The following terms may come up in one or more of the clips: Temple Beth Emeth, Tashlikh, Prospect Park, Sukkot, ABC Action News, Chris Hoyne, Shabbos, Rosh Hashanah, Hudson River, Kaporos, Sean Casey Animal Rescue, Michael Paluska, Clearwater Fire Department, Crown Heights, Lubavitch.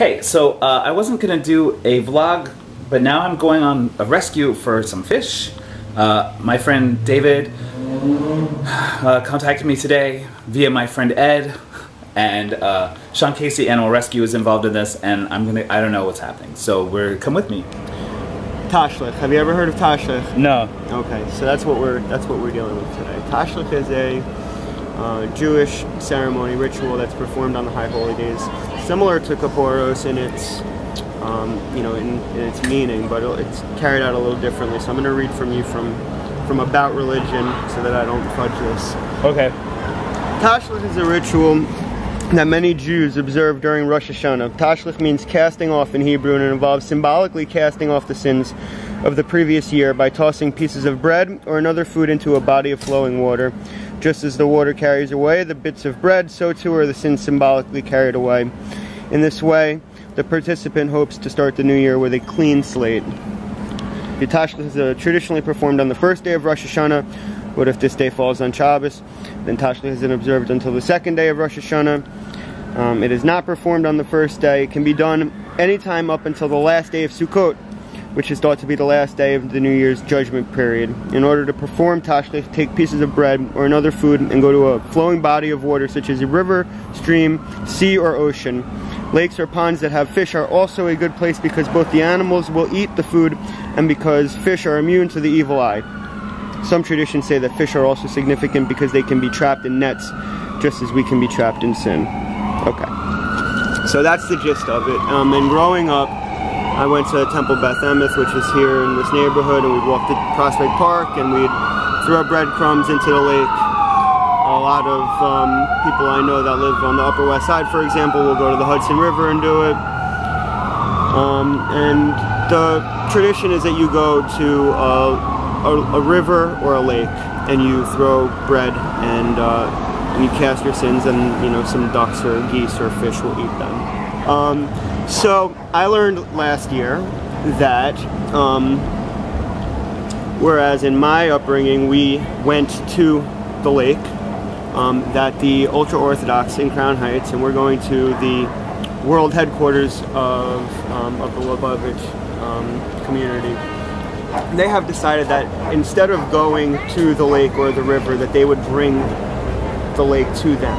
Hey, so I wasn't going to do a vlog, but now I'm going on a rescue for some fish. My friend David contacted me today via my friend Ed, and Sean Casey Animal Rescue is involved in this, and I don't know what's happening, so come with me. Tashlikh. Have you ever heard of Tashlikh? No. Okay, so that's what we're dealing with today. Tashlikh is a Jewish ceremony ritual that's performed on the High Holy Days, similar to Kaporos in its in its meaning, but it's carried out a little differently. So I'm going to read from you from about religion so that I don't fudge this. Okay. Tashlikh is a ritual that many Jews observe during Rosh Hashanah. Tashlikh means casting off in Hebrew, and it involves symbolically casting off the sins of the previous year by tossing pieces of bread or another food into a body of flowing water. Just as the water carries away the bits of bread, so too are the sins symbolically carried away. In this way, the participant hopes to start the new year with a clean slate. The Tashlikh is traditionally performed on the first day of Rosh Hashanah, but if this day falls on Shabbos, then Tashlikh isn't observed until the second day of Rosh Hashanah. It is not performed on the first day. It can be done anytime up until the last day of Sukkot, which is thought to be the last day of the New Year's judgment period. In order to perform Tashlikh, take pieces of bread or another food and go to a flowing body of water, such as a river, stream, sea, or ocean. Lakes or ponds that have fish are also a good place because both the animals will eat the food and because fish are immune to the evil eye. Some traditions say that fish are also significant because they can be trapped in nets, just as we can be trapped in sin. Okay. So that's the gist of it. And growing up, I went to Temple Beth Emeth, which is here in this neighborhood, and we walked to Prospect Park, and we'd throw breadcrumbs into the lake. A lot of people I know that live on the Upper West Side, for example, will go to the Hudson River and do it. And the tradition is that you go to a river or a lake, and you throw bread, and you cast your sins, and some ducks or geese or fish will eat them. So I learned last year that whereas in my upbringing we went to the lake, that the ultra-Orthodox in Crown Heights, and we're going to the world headquarters of the Lubavitch community, they have decided that instead of going to the lake or the river, that they would bring the lake to them.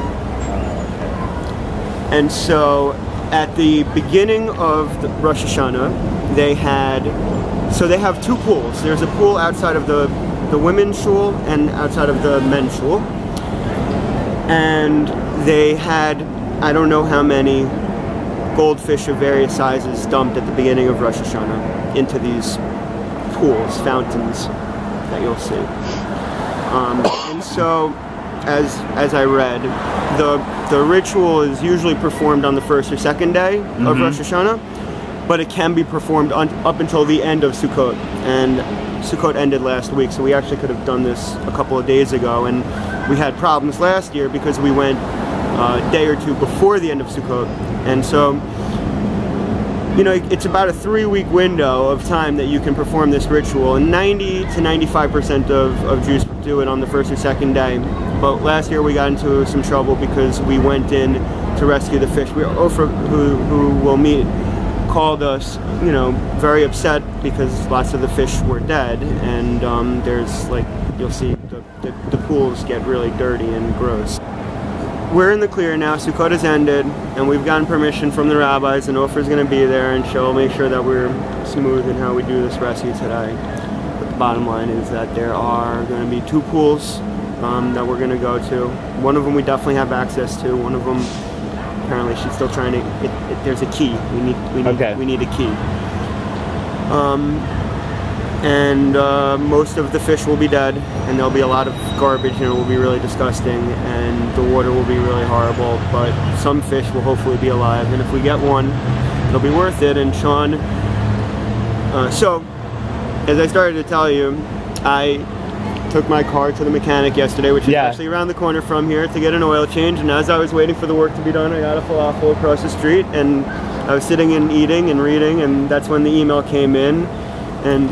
And so at the beginning of the Rosh Hashanah, they have two pools. There's a pool outside of the women's shul and outside of the men's shul. And they had, I don't know how many goldfish of various sizes dumped at the beginning of Rosh Hashanah into these pools, fountains that you'll see. And so, as I read, the ritual is usually performed on the first or second day of Rosh Hashanah, but it can be performed up until the end of Sukkot. And Sukkot ended last week, so we actually could have done this a couple of days ago, and we had problems last year because we went a day or two before the end of Sukkot. And so, it's about a 3-week window of time that you can perform this ritual, and 90 to 95% of Jews do it on the first or second day. But last year we got into some trouble because we went in to rescue the fish. Ofer, who we'll meet, called us, very upset because lots of the fish were dead, and there's, you'll see the pools get really dirty and gross. We're in the clear now. Sukkot has ended, and we've gotten permission from the rabbis, and Ofer's going to be there, and she'll make sure that we're smooth in how we do this rescue today. But the bottom line is that there are going to be two pools that we're going to go to. One of them we definitely have access to. One of them, apparently, she's still trying to. There's a key. We need a key. Most of the fish will be dead, and there'll be a lot of garbage, and it will be really disgusting, and the water will be really horrible. But some fish will hopefully be alive, and if we get one, it'll be worth it. And Sean, so as I started to tell you, I took my car to the mechanic yesterday, which is actually around the corner from here, to get an oil change. And as I was waiting for the work to be done, I got a falafel across the street, and I was sitting and eating and reading, and that's when the email came in. And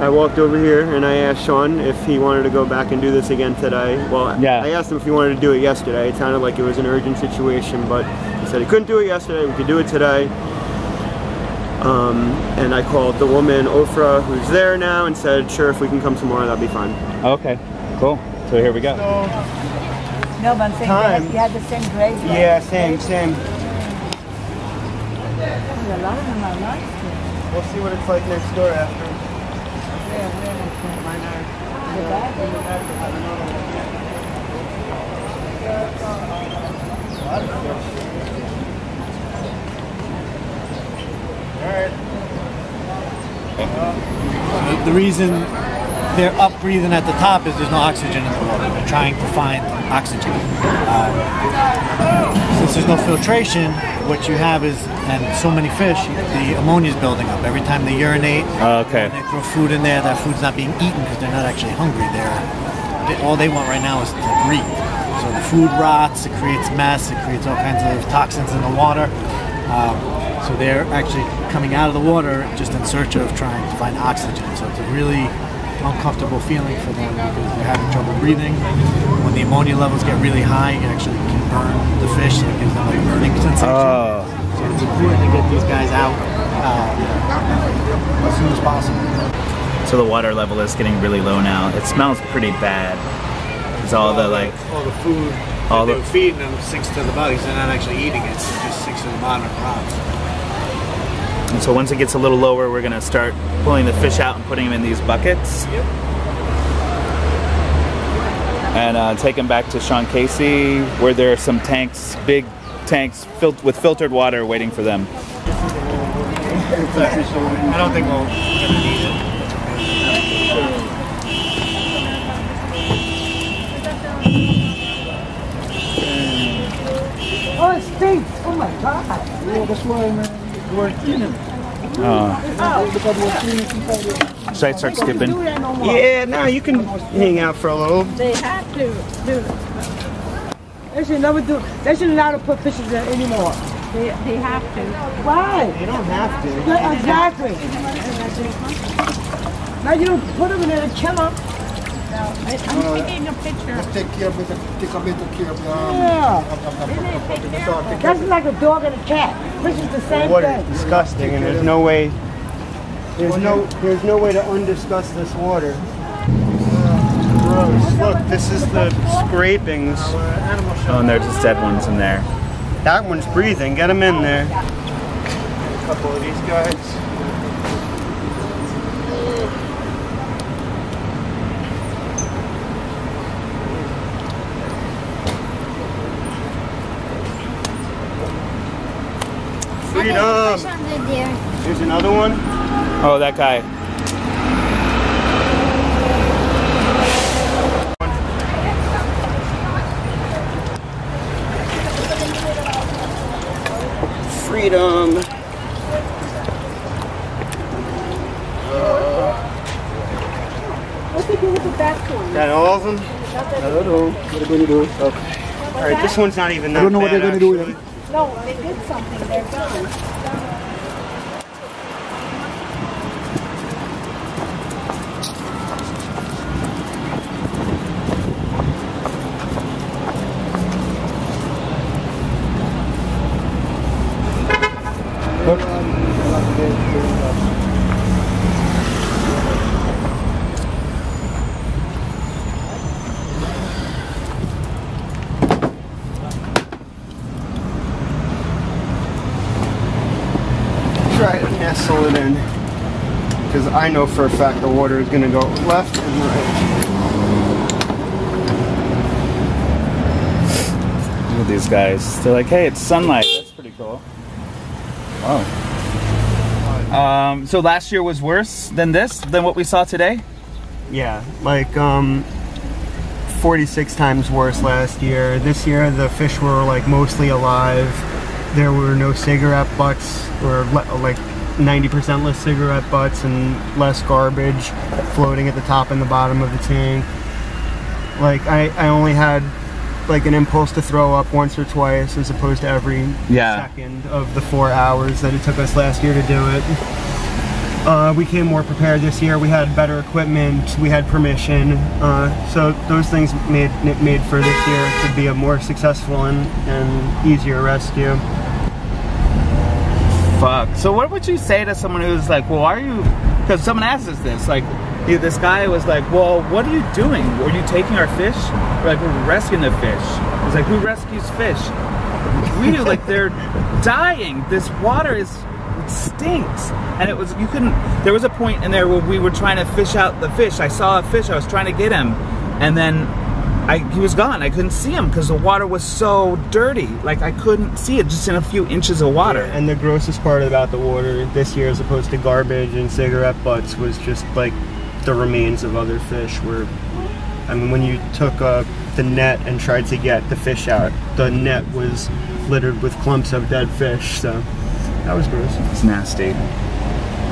I walked over here and I asked Sean if he wanted to go back and do this again today. Well, I asked him if he wanted to do it yesterday. It sounded like it was an urgent situation, but He said he couldn't do it yesterday, we could do it today. And I called the woman, Ofra, who's there now, and said, sure, if we can come tomorrow, that'd be fine. Okay, cool. So here we go. No, but I'm saying time. You had the same grades. Right? Yeah, same. There's a lot of them I like. We'll see what it's like next door after. The reason they're up breathing at the top is there's no oxygen in the water. They're trying to find oxygen. Since there's no filtration, what you have is, and so many fish, the ammonia is building up. Every time they urinate, okay, they throw food in there, that food's not being eaten because they're not actually hungry. All they want right now is to breathe. So the food rots, it creates mess, it creates all kinds of toxins in the water. So they're actually coming out of the water just in search of trying to find oxygen. So it's a really uncomfortable feeling for them because they're having trouble breathing. When the ammonia levels get really high, it actually can burn the fish, so it gives them a burning sensation. So it's important to get these guys out as soon as possible. So the water level is getting really low now. It smells pretty bad. It's all the food all they're feeding them sticks to the body, so they're not actually eating it, so it just sticks to the bottom and rots. And so once it gets a little lower, we're gonna start pulling the fish out and putting them in these buckets. Yep. And take them back to Sean Casey, where there are some tanks, big tanks filled with filtered water waiting for them. I don't think we'll need it. Oh, it stinks! Oh my God! Yeah, that's why, man. We're cleaning. Oh. Should I start skipping? Yeah, no, you can hang out for a little. They have to do it. They should never do. They should not put fishes in anymore. They have to. Why? They don't have to. Yeah, exactly. Now you don't put them in there to kill them. I'm taking a picture. Let's take care of it. Yeah. That's like a dog and a cat. This is the same thing. It's disgusting, and there's no way. There's no way to undiscuss this water. Gross. Look, this is the scrapings. Oh, and there's just dead ones in there. That one's breathing. Get him in there. A couple of these guys. There's another one. Oh, that guy. Freedom. What did you do with the back one? Is that all of them? I don't know. What are they going to do? Okay. All right, this one's not even that bad. I don't know what they're going to do with it. No, they did something. They're gone. Look. Try to nestle it in, because I know for a fact the water is going to go left and right. Look at these guys. They're like, hey, it's sunlight. That's pretty cool. Wow. So last year was worse than this, than what we saw today? Yeah, like 46 times worse last year. This year the fish were like mostly alive. There were no cigarette butts, or like 90% less cigarette butts and less garbage floating at the top and the bottom of the tank. Like I only had like an impulse to throw up once or twice as opposed to every second of the 4 hours that it took us last year to do it. We came more prepared this year. We had better equipment. We had permission. So those things made for this year to be a more successful and easier rescue. Fuck. So what would you say to someone who's like, well, why are you? Because someone asked us this, like, this guy was like, well, what are you doing? Were you taking our fish? We're like, we're rescuing the fish. It's like, who rescues fish? We do, like, they're dying. This water is, it stinks. And it was, you couldn't, there was a point in there where we were trying to fish out the fish. I saw a fish, I was trying to get him. And then he was gone. I couldn't see him because the water was so dirty. Like, I couldn't see it, just in a few inches of water. Yeah, and the grossest part about the water this year, as opposed to garbage and cigarette butts, was just, like, the remains of other fish were, I mean, when you took the net and tried to get the fish out, the net was littered with clumps of dead fish, so that was gross. It's nasty.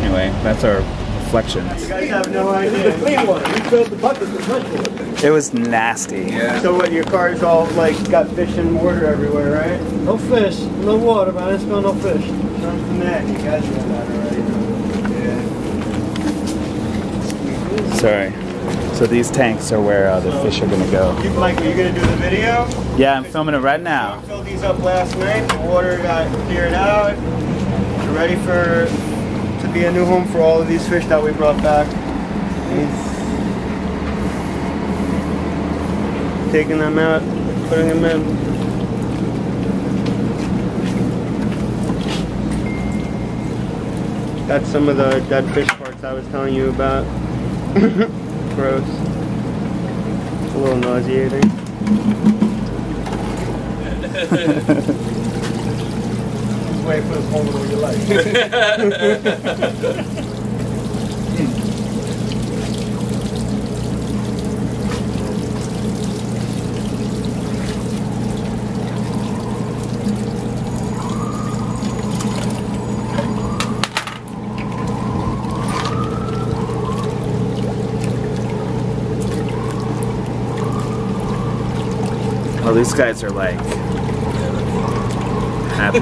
Anyway, that's our reflection. You guys have no idea. We filled the bucket with fish. It was nasty. Yeah. So what, your car's all, like, got fish and water everywhere, right? No fish, no water, man. It's got no fish. Comes the net, you guys know that already. Sorry. So these tanks are where the fish are gonna go. Mike, are you gonna do the video? Yeah, I'm filming it right now. We filled these up last night. The water got cleared out. We're ready to be a new home for all of these fish that we brought back. He's taking them out, putting them in. That's some of the dead fish parts I was telling you about. Gross. It's a little nauseating. Just wait for this whole little you like. These guys are like happy.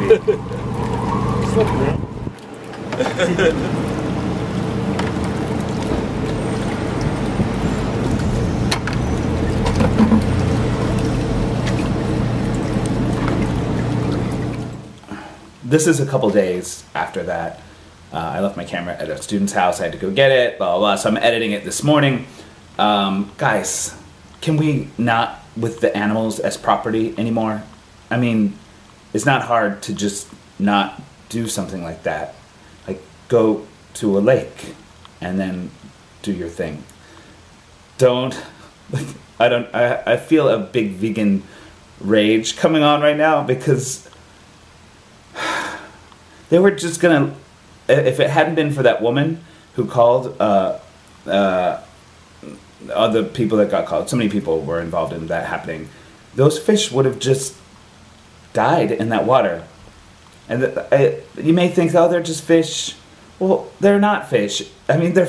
This is a couple days after that. I left my camera at a student's house. I had to go get it, blah, blah, blah. So I'm editing it this morning. Guys, can we not with the animals as property anymore? I mean, it's not hard to just not do something like that. Like, go to a lake and then do your thing. Don't, like, I feel a big vegan rage coming on right now because they were just gonna, if it hadn't been for that woman who called, other people that got called, so many people were involved in that happening, those fish would have just died in that water. And you may think, oh, they're just fish. Well, they're not fish. I mean, they're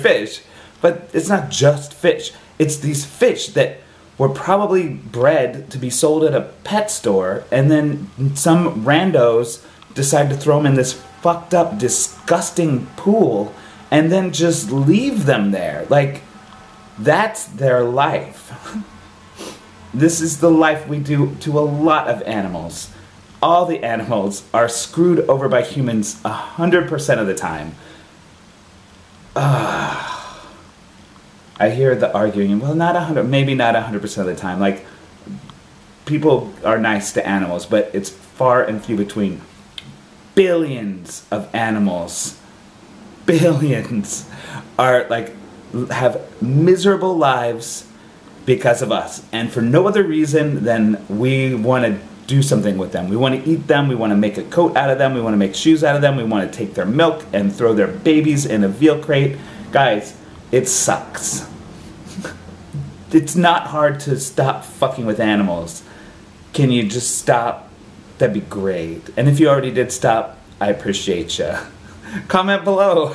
fish, but it's not just fish. It's these fish that were probably bred to be sold at a pet store, and then some randos decide to throw them in this fucked up, disgusting pool, and then just leave them there. Like, that's their life. This is the life we do to a lot of animals. All the animals are screwed over by humans 100% of the time. I hear the arguing, well, not 100, maybe not 100% of the time. Like, people are nice to animals, but it's far and few between. Billions of animals, billions, are like, have miserable lives because of us, and for no other reason than we want to do something with them. We want to eat them, we want to make a coat out of them, we want to make shoes out of them, we want to take their milk and throw their babies in a veal crate. Guys, it sucks. It's not hard to stop fucking with animals. Can you just stop? That'd be great. And if you already did stop, I appreciate you. Comment below.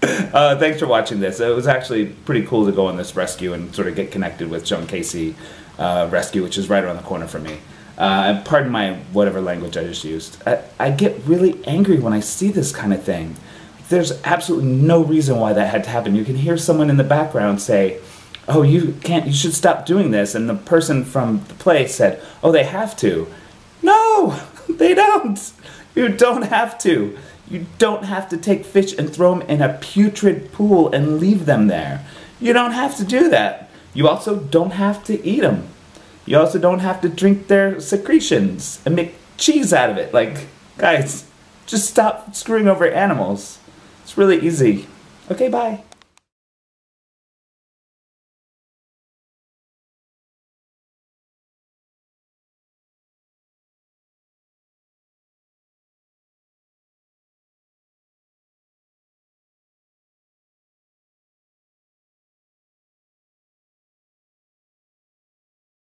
Thanks for watching this. It was actually pretty cool to go on this rescue and sort of get connected with Sean Casey Rescue, which is right around the corner for me. And pardon my whatever language I just used. I get really angry when I see this kind of thing. There's absolutely no reason why that had to happen. You can hear someone in the background say, oh, you should stop doing this. And the person from the play said, oh, they have to. No, they don't. You don't have to. You don't have to take fish and throw them in a putrid pool and leave them there. You don't have to do that. You also don't have to eat them. You also don't have to drink their secretions and make cheese out of it. Like, guys, just stop screwing over animals. It's really easy. Okay, bye.